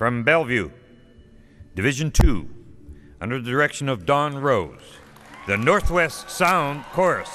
From Bellevue, Division 2, under the direction of Don Rose, the Northwest Sound Chorus.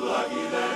Lucky that